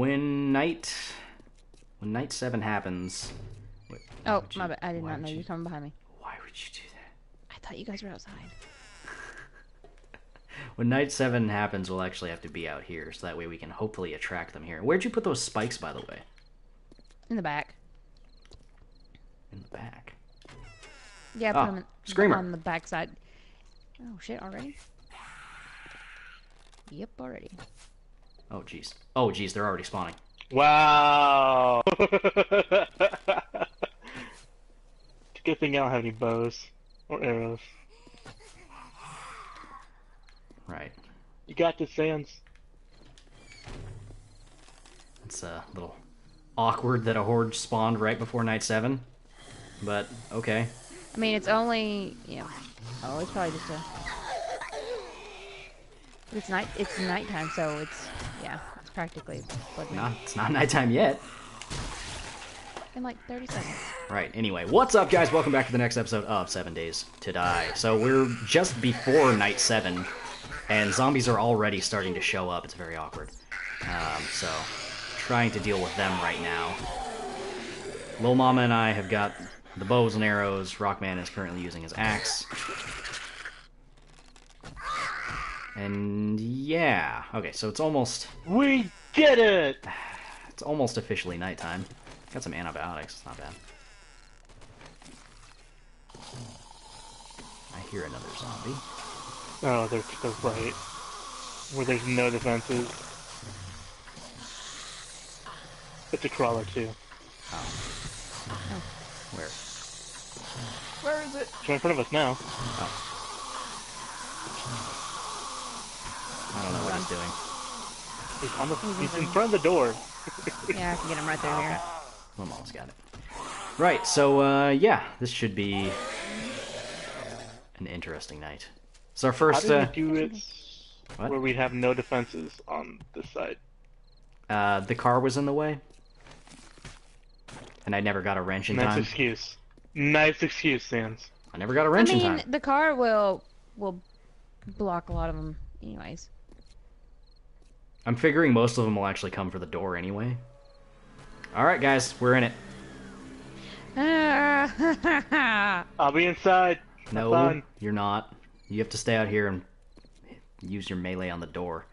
when night 7 happens. Wait, oh, my bad. I did not know you were coming behind me. Why would you do that? I thought you guys were outside. When night 7 happens, we'll actually have to be out here, so that way we can hopefully attract them here. Where'd you put those spikes, by the way? In the back. In the back? Yeah, put them on the back side. Oh, shit, already? Yep, already. Oh, jeez. Oh, jeez, they're already spawning. Wow! It's a good thing I don't have any bows or arrows. Right. You got this, Sans. It's a little awkward that a horde spawned right before night 7, but okay. I mean, it's only, yeah. Oh, it's probably just a. It's night. It's nighttime, so it's It's practically. No, it's not nighttime yet. In like 30 seconds. Right. Anyway, what's up, guys? Welcome back to the next episode of 7 Days to Die. So we're just before night 7. And zombies are already starting to show up. It's very awkward. So, trying to deal with them right now. Lil Mama and I have got the bows and arrows. Rockman is currently using his axe. And yeah. Okay, so it's almost... We did it! It's almost officially nighttime. Got some antibiotics. It's not bad. I hear another zombie. Oh, they're to the right, where there's no defenses. It's a crawler, too. Oh. Oh. Where? Where is it? It's right in front of us now. Oh. I don't know what he's doing. He's, on the, he's in front of the door. Yeah, I can get him right there. Oh, okay. My mom's got it. Right, so, yeah, this should be an interesting night. It's our first. How did we do it where we have no defenses on this side? The car was in the way, and I never got a wrench in time. Nice excuse. Nice excuse, Sans. I never got a wrench in time. I mean, the car will block a lot of them, anyways. I'm figuring most of them will actually come for the door anyway. All right, guys, we're in it. I'll be inside. No, you're not. You have to stay out here and use your melee on the door.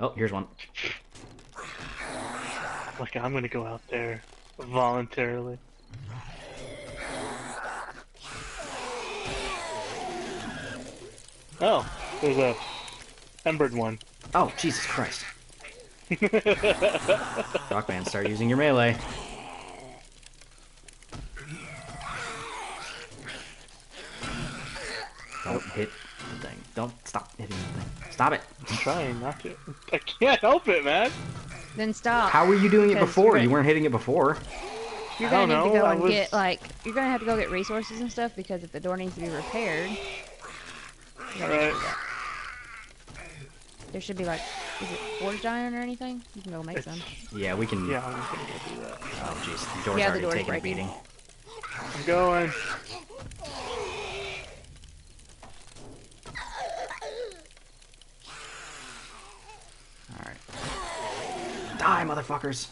Oh, here's one. Like, I'm gonna go out there voluntarily. Oh, there's a embered one. Oh, Jesus Christ. Rockman, start using your melee. Don't hit the thing. Don't stop hitting the thing. Stop it. I'm trying not to. I can't help it, man. Then stop. How were you doing it before? You weren't hitting it before. You're going to need to go and get, like, you're going to have to go get resources and stuff because if the door needs to be repaired. Alright. There should be, like, is it forged iron or anything? You can go make some. Yeah, we can. Yeah, I'm just going to do that. Oh, jeez. The door's already taking a beating. I'm going. Die, motherfuckers!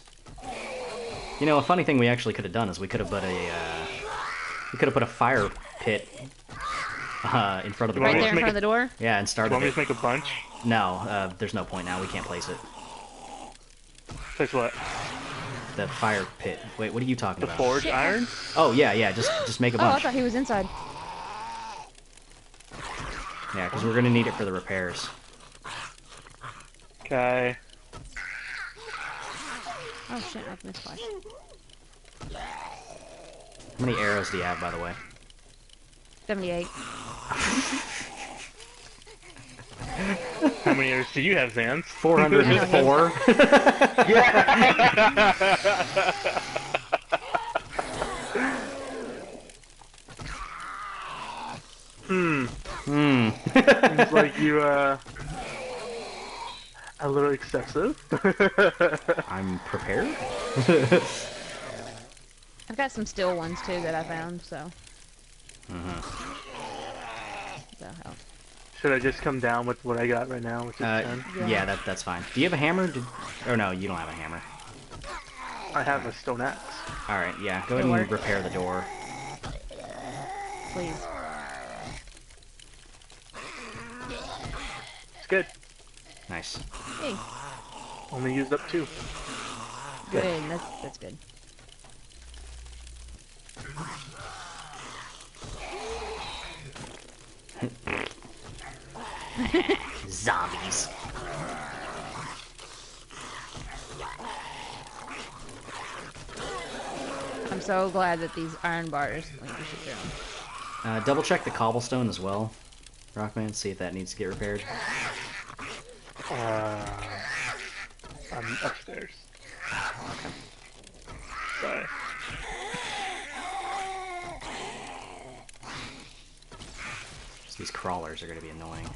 You know, a funny thing we actually could have done is we could have put a fire pit in front of the door. Right there in front of the door. Yeah, and started. Want me to make a bunch? No, there's no point now. We can't place it. Place what? The fire pit. Wait, what are you talking about? The forged iron? Oh yeah. Just make a bunch. Oh, I thought he was inside. Yeah, because we're gonna need it for the repairs. Okay. Oh shit, I've missed flash. How many arrows do you have, by the way? 78. How many arrows do you have, Sans? 404. Seems like you, a little excessive. I'm prepared. I've got some steel ones too that I found, so. Uh-huh. So Should I just come down with what I got right now? Which is 10? Yeah, that's fine. Do you have a hammer? Or no, you don't have a hammer. I have a stone axe. Alright, yeah. Go ahead and repair the door. Please. It's good. Nice. Hey. Only used up 2. Good. That's good. Zombies. I'm so glad that these iron bars link to shit down. Double check the cobblestone as well, Rockman. See if that needs to get repaired. I'm upstairs. Oh, okay. Sorry. So these crawlers are going to be annoying.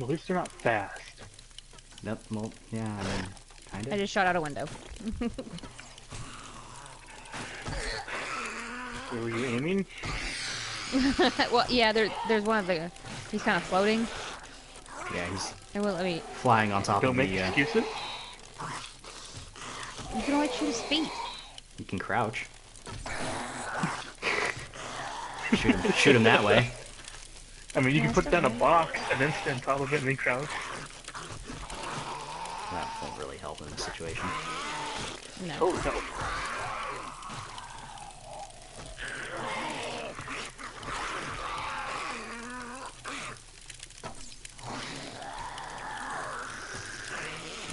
At least they're not fast. Nope, well, yeah, I mean, kind of. I just shot out a window. Were you aiming? Well, yeah, there's one of the... He's kind of floating. Yeah, he's flying on top of the... Don't make excuses? You can only shoot his feet. You can crouch. shoot him that way. I mean, you can put down a box and then stand on top of it and then crouch. That won't really help in this situation. No. Oh, no.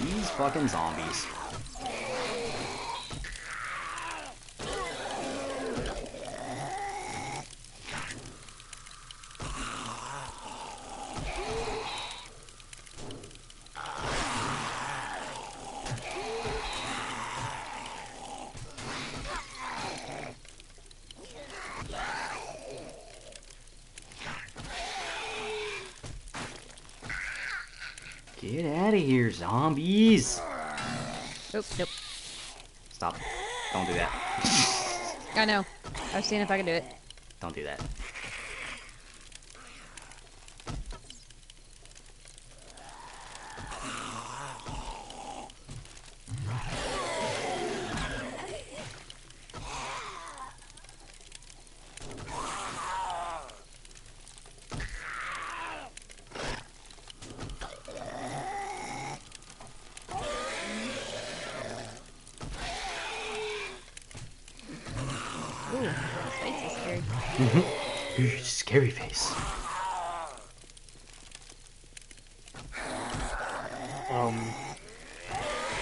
These fucking zombies. Get out of here, zombies! Nope. Stop. Don't do that. I know. I was seeing if I could do it. Don't do that. Scary face.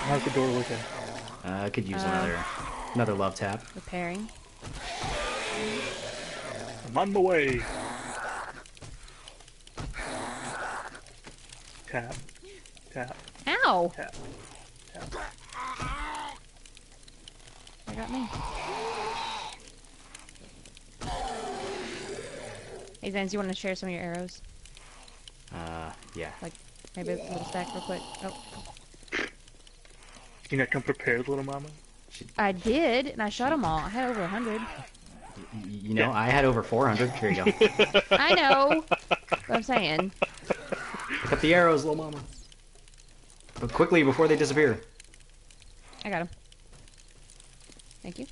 How's the door looking? I could use another love tap. Repairing. I'm on the way. Tap. Tap. Ow! Tap. Tap. They got me. Hey, Zenz, you want to share some of your arrows? Yeah. Like, maybe a little stack real quick. Oh. You not come prepared, little mama? I did, and I shot them all. I had over 100. You know, yeah. I had over 400. Here you go. I know. That's what I'm saying. Pick up the arrows, little mama. But quickly, before they disappear. I got them. Thank you.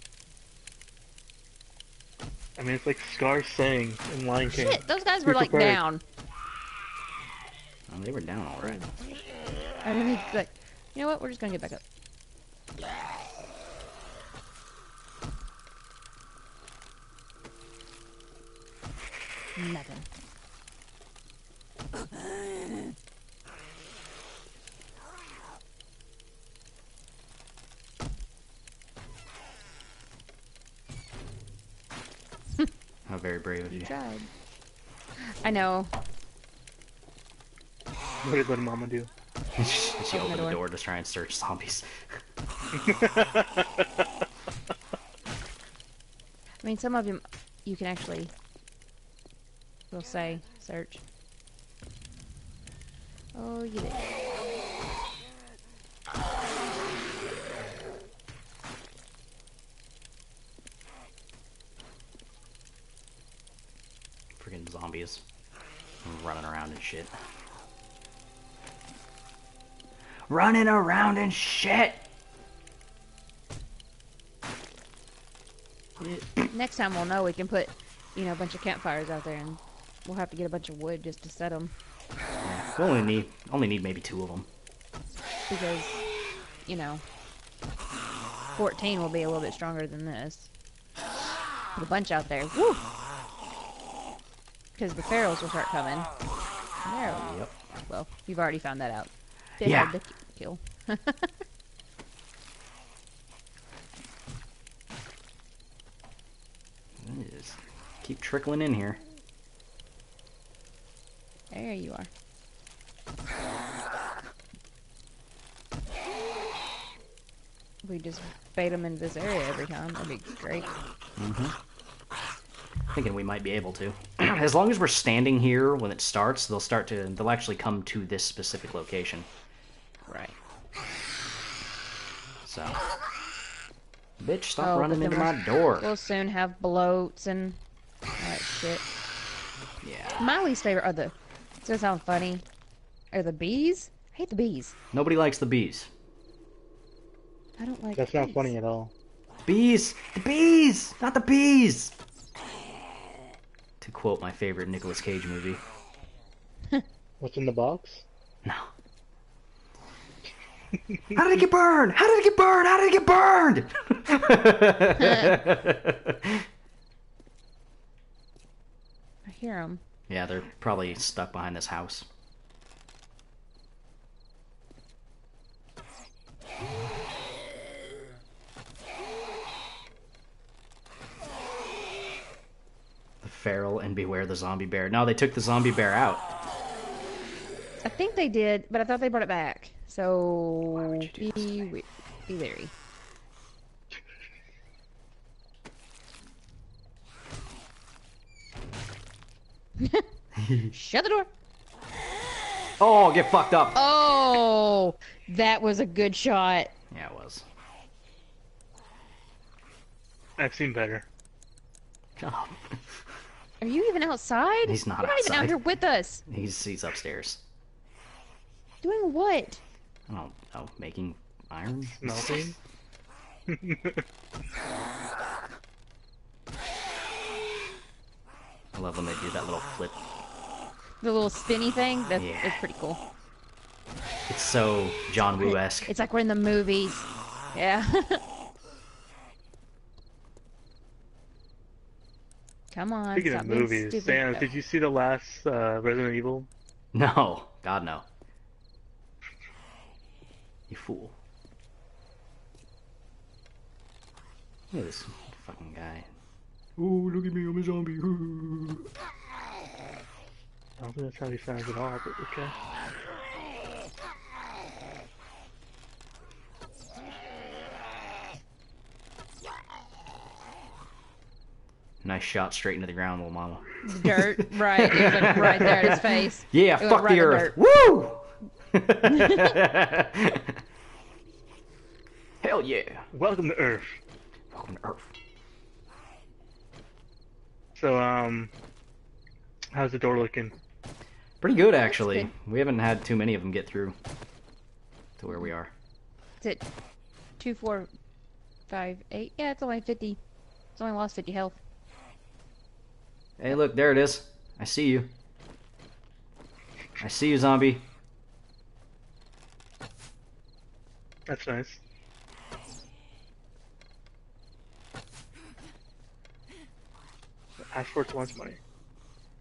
I mean, it's like Scar saying in Lion King. Shit, those guys were like down. Oh, they were down already. I didn't expect. You know what? We're just gonna get back up. Nothing. How very brave of you. Tried. I know. What did little mama do? She opened the door to try and search zombies. I mean, some of them you can actually will say search. Oh, you did. zombies running around and shit. Running around and shit! Next time we'll know we can put, you know, a bunch of campfires out there, and we'll have to get a bunch of wood just to set them. Yeah, we only need maybe 2 of them. Because, you know, 14 will be a little bit stronger than this. Put a bunch out there. Woo! Because the pharaohs will start coming. There we go. Well, you've already found that out. They had to kill. Just keep trickling in here. There you are. We just bait them in this area every time. That'd be great. Mm-hmm. Thinking we might be able to. As long as we're standing here when it starts, they'll start to. They'll actually come to this specific location. Right. So. Bitch, stop running into my door. We'll soon have bloats and all that shit. Yeah. My least favorite are the. Does that sound funny? Are the bees? I hate the bees. Nobody likes the bees. I don't like. That's bees. Not funny at all. Bees! The bees! Not the bees! To quote my favorite Nicolas Cage movie. What's in the box? No. How did it get burned? How did it get burned? How did it get burned? I hear them. Yeah, they're probably stuck behind this house. The feral and beware the zombie bear. No, they took the zombie bear out. I think they did, but I thought they brought it back. So, be wary. Shut the door! Oh, get fucked up! Oh, that was a good shot. Yeah, it was. I've seen better. Oh. Are you even outside? He's not. You're not outside. Even out here with us. He's upstairs. Doing what? I don't know. Making iron? Melting? I love when they do that little flip. The little spinny thing? That's it's pretty cool. It's so John Woo-esque. It's like we're in the movies. Yeah. Come on. Speaking of movies, Sam, did you see the last Resident Evil? No. God, no. You fool. Look at this fucking guy. Ooh, look at me, I'm a zombie. Ooh. I don't think that's how he sounds at all, but okay. Nice shot straight into the ground, little mama. Dirt, right. It was like right there in his face. Yeah, it fuck the earth. Woo! Hell yeah! Welcome to Earth. Welcome to Earth. So, how's the door looking? Pretty good, actually. Good. We haven't had too many of them get through to where we are. Is it 2, 4, 5, 8? Yeah, it's only 50. It's only lost 50 health. Hey, look, there it is. I see you. I see you, zombie. That's nice. Ask for its lunch money.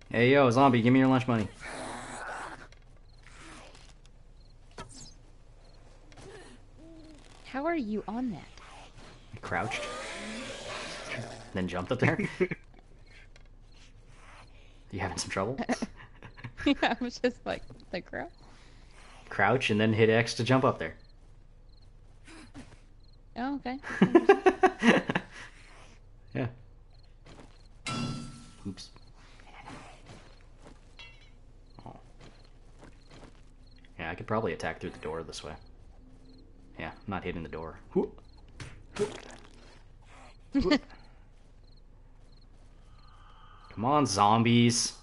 Hey, yo, zombie, give me your lunch money. How are you on that? I crouched. Then jumped up there. You having some trouble? Yeah, I was just like, the crouch. Crouch and then hit X to jump up there. Oh, okay. Yeah. Oops. Oh. Yeah, I could probably attack through the door this way. Yeah, I'm not hitting the door. Whoop. Whoop. Whoop. Come on, zombies.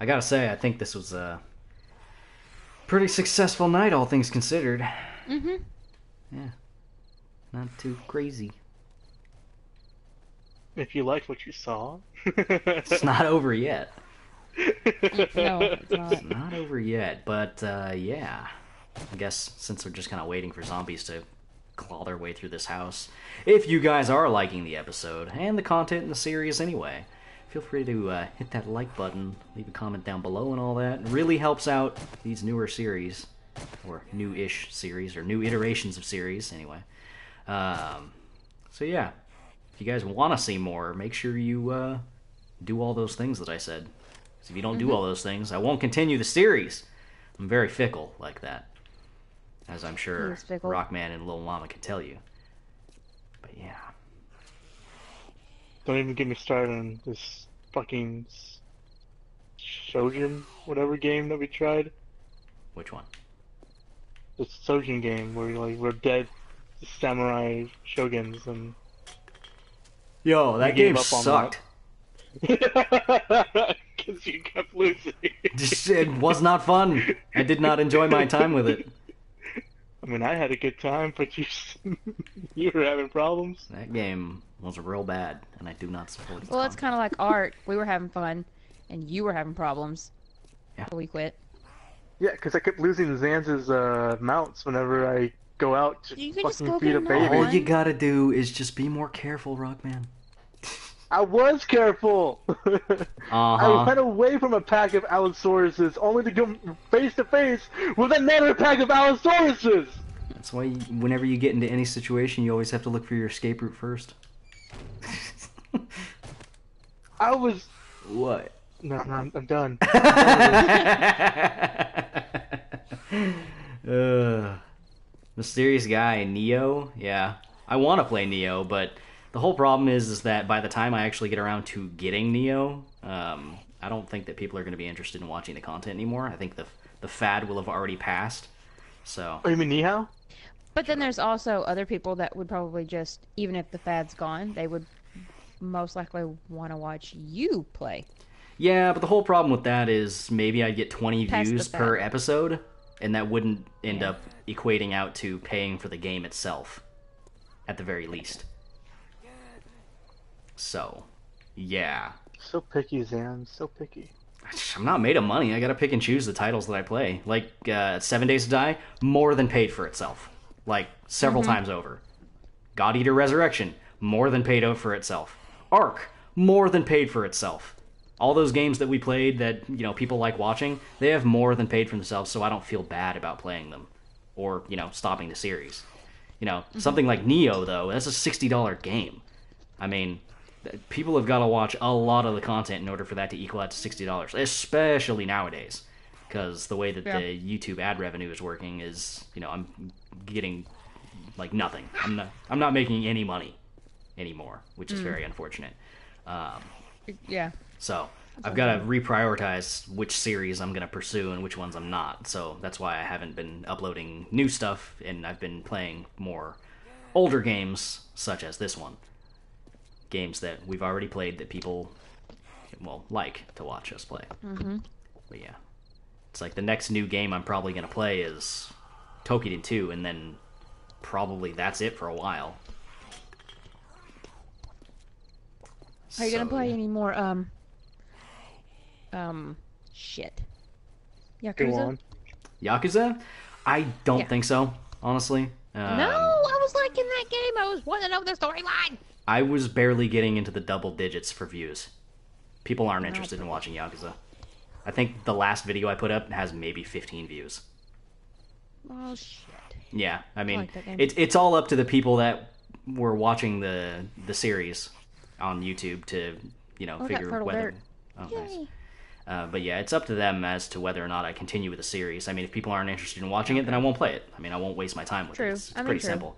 I gotta say, I think this was a pretty successful night, all things considered. Mm-hmm. Yeah. Not too crazy. If you liked what you saw. It's not over yet. No, it's not. It's not over yet, but yeah. I guess since we're just kind of waiting for zombies to claw their way through this house, if you guys are liking the episode and the content in the series anyway, feel free to hit that like button, leave a comment down below and all that. It really helps out these newer series, or new-ish series, or new iterations of series, anyway. So yeah, if you guys want to see more, make sure you do all those things that I said. Because if you don't do all those things, I won't continue the series. I'm very fickle like that, as I'm sure Rockman and Lil Llama can tell you. But yeah. Don't even get me started on this fucking Shoujin, whatever game that we tried. Which one? The Shoujin game where we're dead Samurai Shoguns and. Yo, that game sucked. Because you kept losing. It was not fun. I did not enjoy my time with it. I mean, I had a good time, but you were having problems. That game was real bad, and I do not support it. Well, it's kind of like Ark. We were having fun, and you were having problems. Yeah. So we quit. Yeah, because I kept losing Zanz's mounts whenever I go out to fucking feed a baby. All you gotta do is just be more careful, Rockman. I was careful! I went away from a pack of Allosauruses only to go face to face with another pack of Allosauruses! That's why whenever you get into any situation, you always have to look for your escape route first. I was... What? No, I'm done. Mysterious guy, Neo? Yeah. I want to play Neo, but... The whole problem is that by the time I actually get around to getting Neo, I don't think that people are going to be interested in watching the content anymore. I think the fad will have already passed. So. Oh, you mean Neo? But then there's also other people that would probably just, even if the fad's gone, they would most likely want to watch you play. Yeah, but the whole problem with that is maybe I'd get 20 views per episode, and that wouldn't end up equating out to paying for the game itself, at the very least. So, yeah. So picky, Zan. So picky. I'm not made of money. I gotta pick and choose the titles that I play. Like, 7 Days to Die, more than paid for itself. Like, several times over. God Eater Resurrection, more than paid for itself. Ark, more than paid for itself. All those games that we played that, you know, people like watching, they have more than paid for themselves, so I don't feel bad about playing them. Or, you know, stopping the series. You know, something like Neo, though, that's a $60 game. I mean... People have got to watch a lot of the content in order for that to equal out to $60, especially nowadays, because the way that the YouTube ad revenue is working is, you know, I'm getting like nothing. I'm not making any money anymore, which is very unfortunate. So I've got to reprioritize which series I'm going to pursue and which ones I'm not. So that's why I haven't been uploading new stuff, and I've been playing more older games such as this one. Games that we've already played that people, well, like to watch us play. But yeah. It's like the next new game I'm probably going to play is Tokiden 2, and then probably that's it for a while. Are you going to play any more, shit? Yakuza? Yakuza? I don't think so, honestly. No, I was liking that game. I was wanting to know the storyline. I was barely getting into the double digits for views. People aren't interested in watching Yakuza. I think the last video I put up has maybe 15 views. Oh, shit. Yeah, I mean, it's all up to the people that were watching the series on YouTube to, you know, figure whether... Oh, nice. But yeah, it's up to them as to whether or not I continue with the series. I mean, if people aren't interested in watching it, then I won't play it. I mean, I won't waste my time with it. It's pretty simple.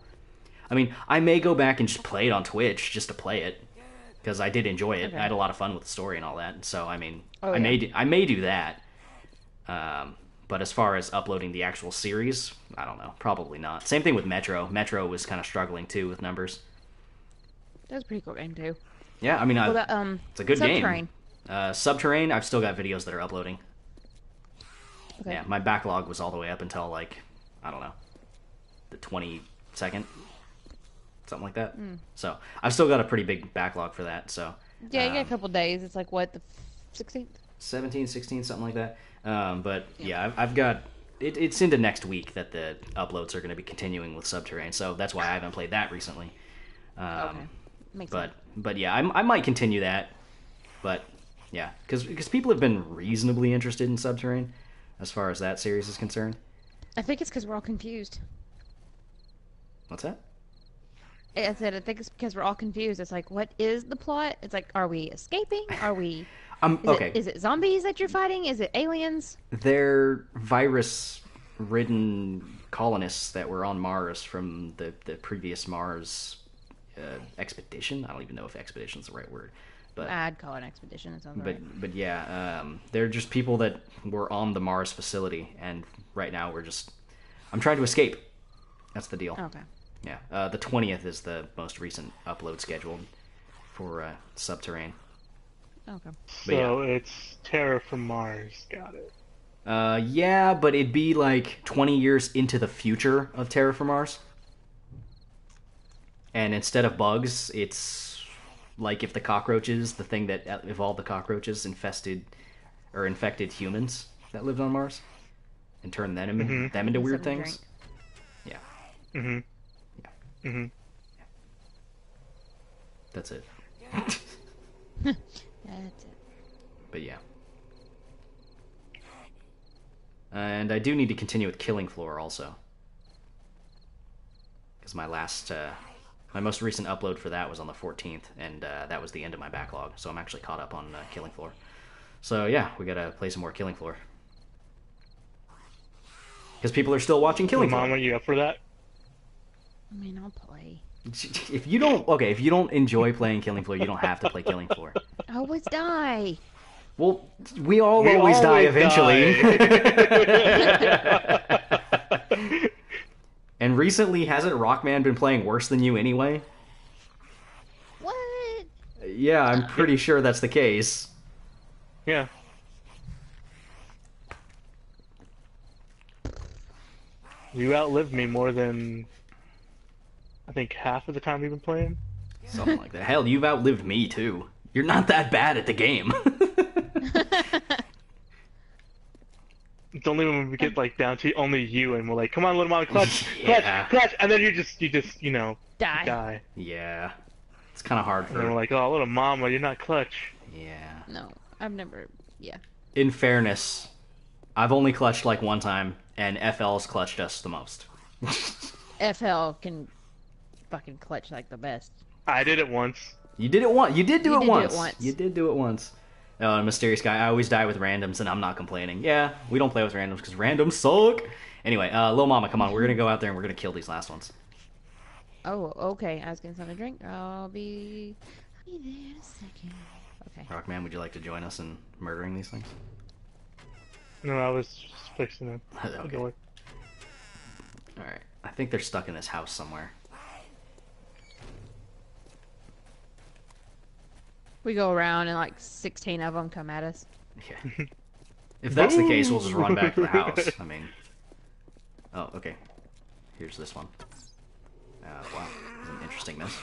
I mean, I may go back and just play it on Twitch just to play it, because I did enjoy it. I had a lot of fun with the story and all that. So I mean, I may do that. But as far as uploading the actual series, I don't know. Probably not. Same thing with Metro. Metro was kind of struggling too with numbers. That was a pretty cool game too. Yeah, I mean, it's a good game. Subterrain, I've still got videos that are uploading. Okay. Yeah, my backlog was all the way up until, like, I don't know, the 22nd, something like that. Mm. So I've still got a pretty big backlog for that. So yeah, you got a couple days. It's like, what, the 16th? 17, 16, something like that. But yeah, I've got... It's into next week that the uploads are going to be continuing with Subterrain, so that's why I haven't played that recently. Okay. Makes sense. But yeah, I might continue that. But yeah, because people have been reasonably interested in Subterrain as far as that series is concerned. I think it's because we're all confused. What's that? I said I think it's because we're all confused. It's like, what is the plot? It's like, are we escaping? Are we... Is it zombies that you're fighting? Is it aliens? They're virus-ridden colonists that were on Mars from the previous Mars expedition. I don't even know if expedition is the right word, but I'd call it an expedition. But yeah, they're just people that were on the Mars facility, and right now we're just... I'm trying to escape. That's the deal. Okay. Yeah, the 20th is the most recent upload scheduled for Subterrain. Okay. So yeah. It's Terraform Mars. Got it. Yeah, but it'd be like 20 years into the future of Terraform Mars. And instead of bugs, it's like if the cockroaches, the thing that evolved the cockroaches, infected humans that lived on Mars and turned them into weird things. Drink. Yeah. Mm-hmm. Yeah. Mm-hmm. Yeah. That's it. That's it. But yeah. And I do need to continue with Killing Floor also. Because my most recent upload for that was on the 14th, and that was the end of my backlog, so I'm actually caught up on Killing Floor. So yeah, we gotta play some more Killing Floor. Because people are still watching Killing Floor. Mom, are you up for that? I mean, I'll play. If you don't enjoy playing Killing Floor, you don't have to play Killing Floor. I always die. Well, we always die eventually. Die. And recently, hasn't Rockman been playing worse than you anyway? What? Yeah, I'm pretty sure that's the case. Yeah. You outlived me more than... I think half of the time you've been playing? Something like that. Hell, you've outlived me, too. You're not that bad at the game. It's only when we get, like, down to only you, and we're like, come on, little mama, clutch, yeah. clutch, and then you just, you know, die. Yeah. It's kind of hard for... And we're like, oh, little mama, you're not clutch. Yeah. No, I've never, yeah. In fairness, I've only clutched, like, one time, and FL's clutched us the most. FL can... fucking clutch like the best. I did it once. You did it once. You did do it once. Oh, mysterious guy. I always die with randoms, and I'm not complaining. Yeah, we don't play with randoms because randoms suck. Anyway, Lil Mama, come on. We're gonna go out there and we're gonna kill these last ones. Oh, okay. I was getting something to drink. I'll be there in a second. Okay. Rockman, would you like to join us in murdering these things? No, I was just fixing them. Okay. All right. I think they're stuck in this house somewhere. We go around and like 16 of them come at us. Yeah. If that's the case, we'll just run back to the house. I mean... Oh, okay. Here's this one. Wow. That's an interesting miss.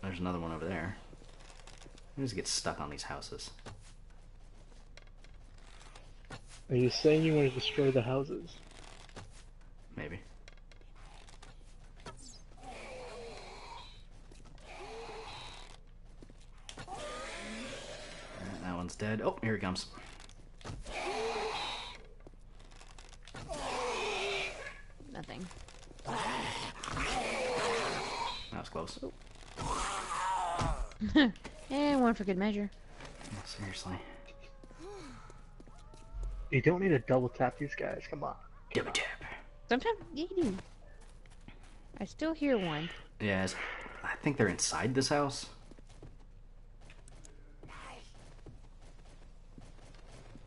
There's another one over there. I just get stuck on these houses. Are you saying you want to destroy the houses? Maybe. Right, that one's dead. Oh, here he comes. Nothing. That was close. And one for good measure. Oh, seriously. You don't need to double tap these guys. Come on. Double tap. Sometimes you do. I still hear one. Yeah, I think they're inside this house.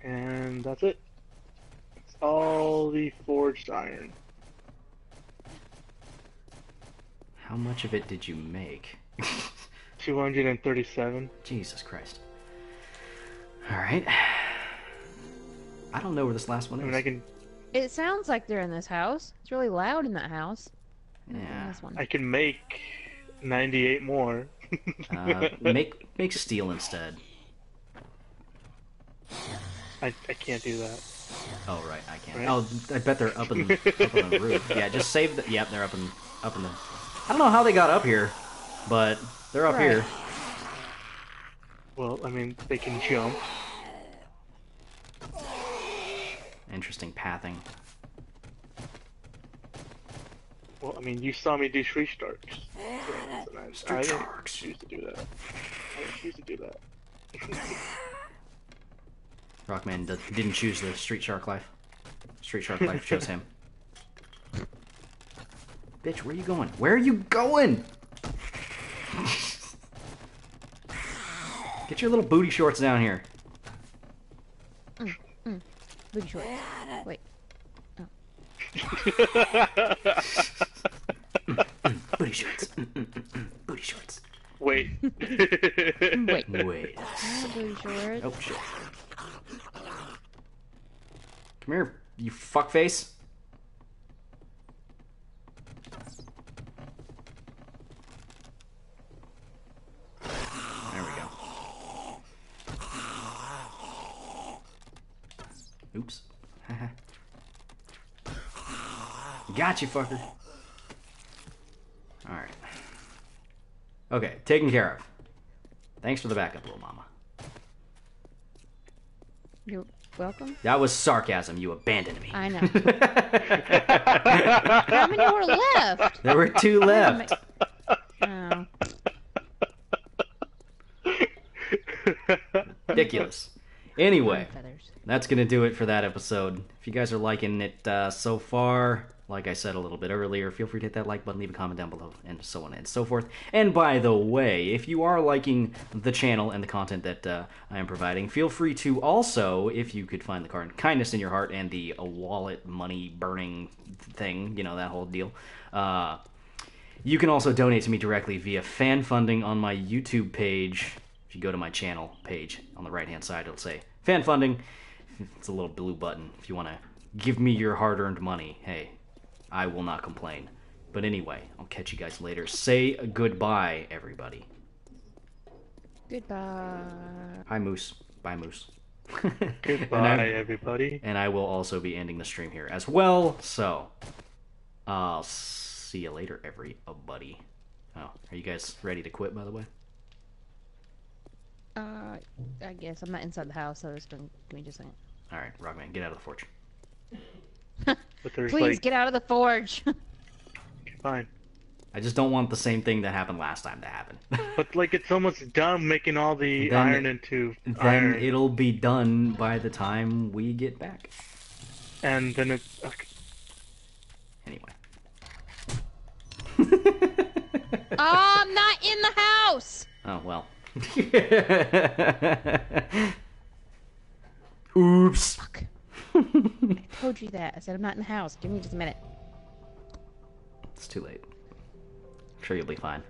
And that's it. It's all the forged iron. How much of it did you make? 237. Jesus Christ. Alright. I don't know where this last one is. I mean, I can... It sounds like they're in this house. It's really loud in that house. Yeah. I can make 98 more. make steel instead. I can't do that. Oh right, I can't. Right? Oh, I bet they're up in up on the roof. Yeah, just save the. Yep, they're up in the. I don't know how they got up here, but they're up here. Well, I mean, they can jump. Interesting pathing. Well, I mean, you saw me do street starts. So I didn't choose to do that. I didn't choose to do that. Rockman didn't choose the street shark life. Street shark life chose him. Bitch, where are you going? Where are you going? Get your little booty shorts down here. Booty shorts. Wait. Oh. Booty shorts. Booty shorts. Wait. Wait. Wait. Booty shorts. Oh shit. Come here, you fuckface. There we go. Oops. Got you, fucker. All right. Okay, taken care of. Thanks for the backup, little mama. You're welcome. That was sarcasm. You abandoned me. I know. How many were left? There were 2 left. Oh. Ridiculous. Anyway, that's going to do it for that episode. If you guys are liking it so far, like I said a little bit earlier, feel free to hit that like button, leave a comment down below, and so on and so forth. And by the way, if you are liking the channel and the content that I am providing, feel free to also, if you could find the kindness in your heart and the wallet money burning thing, you know, that whole deal, you can also donate to me directly via fan funding on my YouTube page. If you go to my channel page on the right-hand side, it'll say fan funding. It's a little blue button. If you want to give me your hard-earned money, hey, I will not complain. But anyway, I'll catch you guys later. Say goodbye, everybody. Goodbye. Hi, Moose. Bye, Moose. Goodbye, everybody. And I will also be ending the stream here as well. So, I'll see you later, everybody. Oh, are you guys ready to quit, by the way? I guess. I'm not inside the house, so just give me just a second. All right, Rockman, get out of the forge. Please, like... get out of the forge. Fine. I just don't want the same thing that happened last time to happen. But like, it's almost done making all the iron into iron. Then it'll be done by the time we get back. And then it's... Okay. Anyway. I'm not in the house! Oh, well. Oops. Fuck. I told you that. I said I'm not in the house. Give me just a minute. It's too late. I'm sure you'll be fine.